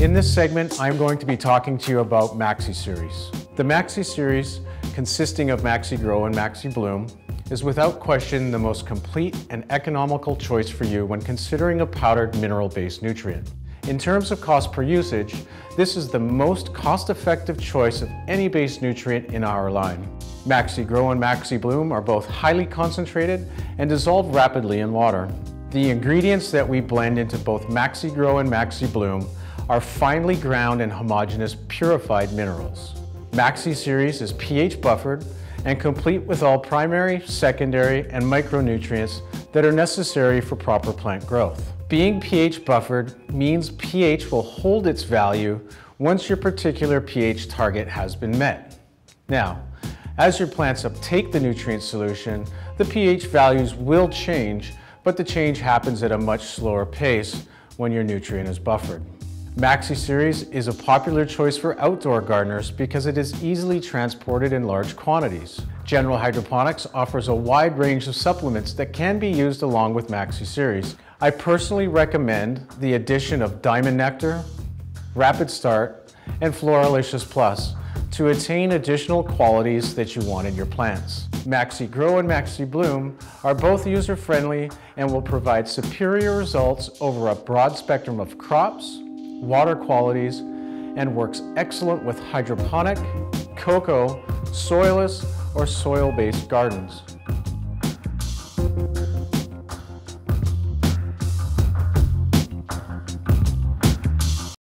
In this segment, I'm going to be talking to you about MaxiSeries. The MaxiSeries, consisting of MaxiGro and MaxiBloom, is without question the most complete and economical choice for you when considering a powdered mineral-based nutrient. In terms of cost per usage, this is the most cost-effective choice of any base nutrient in our line. MaxiGro and MaxiBloom are both highly concentrated and dissolve rapidly in water. The ingredients that we blend into both MaxiGro and MaxiBloom are finely ground and homogeneous purified minerals. MaxiSeries is pH buffered and complete with all primary, secondary, and micronutrients that are necessary for proper plant growth. Being pH buffered means pH will hold its value once your particular pH target has been met. Now, as your plants uptake the nutrient solution, the pH values will change, but the change happens at a much slower pace when your nutrient is buffered. MaxiSeries is a popular choice for outdoor gardeners because it is easily transported in large quantities. General Hydroponics offers a wide range of supplements that can be used along with MaxiSeries. I personally recommend the addition of Diamond Nectar, Rapid Start, and Floralicious Plus to attain additional qualities that you want in your plants. MaxiGro and MaxiBloom are both user-friendly and will provide superior results over a broad spectrum of crops, water qualities, and works excellent with hydroponic, cocoa, soilless, or soil-based gardens.